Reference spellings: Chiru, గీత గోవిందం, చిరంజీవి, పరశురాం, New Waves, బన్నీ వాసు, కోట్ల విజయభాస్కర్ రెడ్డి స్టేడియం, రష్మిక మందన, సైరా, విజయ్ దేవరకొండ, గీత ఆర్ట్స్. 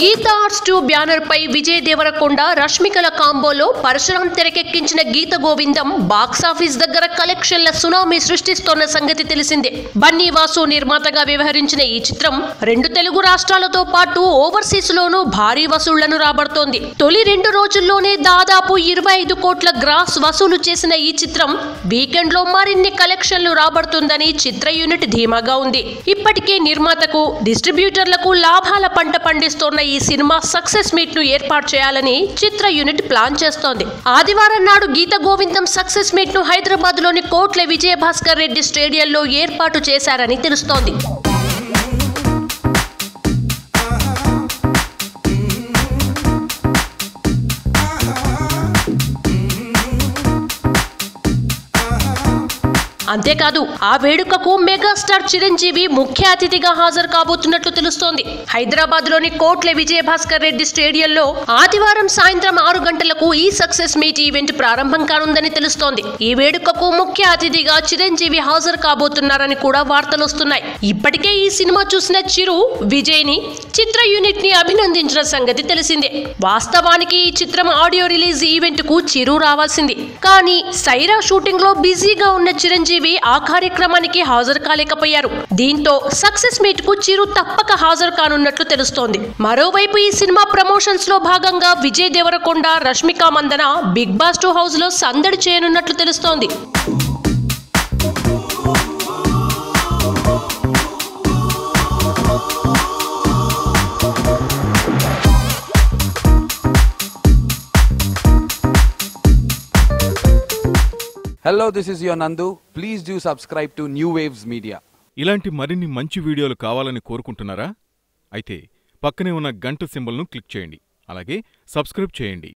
గీత ఆర్ట్స్ 2 banner పై విజయ్ దేవరకొండ రష్మికల కాంబోలో పరశురాం తెరకెక్కించిన గీత గోవిందం బాక్సాఫీస్ దగ్గర కలెక్షన్ల సునామీ సృష్టిస్తోన్న సంగతి తెలిసిందే. బన్నీ వాసు నిర్మాతగా వ్యవహరించిన ఈ చిత్రం రెండు తెలుగు రాష్ట్రాలతో పాటు ఓవర్సీస్ లోనూ భారీ వసూళ్లను రాబడుతోంది. తొలి రెండు రోజుల్లోనే దాదాపు 25 కోట్ల గ్రాస్ వసూలు చేసిన ఈ చిత్రం వీకెండ్ లో మరిన్ని కలెక్షన్లు రాబడుతుందని చిత్ర యూనిట్ ధీమాగా ఉంది. ఇప్పటికే నిర్మాతకు, డిస్ట్రిబ్యూటర్లకు లాభాల పంట పండిస్తోన్న ఈ సినిమా సక్సెస్ మీట్ ను ఏర్పాటు చేయాలని చిత్ర యూనిట్ ప్లాన్ చేస్తోంది. ఆదివారం నాడు గీత గోవిందం సక్సెస్ మీట్ ను హైదరాబాద్ లోని కోట్ల విజయభాస్కర్ రెడ్డి స్టేడియంలో ఏర్పాటు చేశారని తెలుస్తోంది. అంతేకాదు, ఆ వేడుకకు మెగాస్టార్ చిరంజీవి ముఖ్య అతిథిగా హాజరు కాబోతున్నట్లు తెలుస్తోంది. హైదరాబాద్ లోని కోట్ల విజయభాస్కర్ రెడ్డి స్టేడియంలో ఆదివారం సాయంత్రం 6 గంటలకు ఈ సక్సెస్ మీట్ ఈవెంట్ ప్రారంభం కానుందని తెలుస్తోంది. ఈ వేడుకకు ముఖ్య అతిథిగా చిరంజీవి హాజరు కాబోతున్నారని కూడా వార్తలు వస్తున్నాయి. ఇప్పటికే ఈ సినిమా చూసిన చిరు విజయ్ ని, చిత్ర యూనిట్ ని అభినందించిన సంగతి తెలిసిందే. వాస్తవానికి ఈ చిత్రం ఆడియో రిలీజ్ ఈవెంట్ కు చిరు రావాల్సింది, కానీ సైరా షూటింగ్ లో బిజీగా ఉన్న చిరంజీవి ఆ కార్యక్రమానికి హాజరు కాలేకపోయారు. దీంతో సక్సెస్ మీట్ కు చిరు తప్పక హాజరు కానున్నట్లు తెలుస్తోంది. మరోవైపు ఈ సినిమా ప్రమోషన్స్ లో భాగంగా విజయ్ దేవరకొండ, రష్మిక మందన big Boss 2 house లో సందడి చేయనున్నట్లు తెలుస్తోంది. Hello, this is your Nandu. Please do subscribe to New Waves Media. ఇలాంటి మరిన్ని మంచి వీడియోలు కావాలని కోరుకుంటున్నారా? అయితే పక్కనే ఉన్న గంట సింబల్ను క్లిక్ చేయండి. అలాగే సబ్స్క్రైబ్ చేయండి.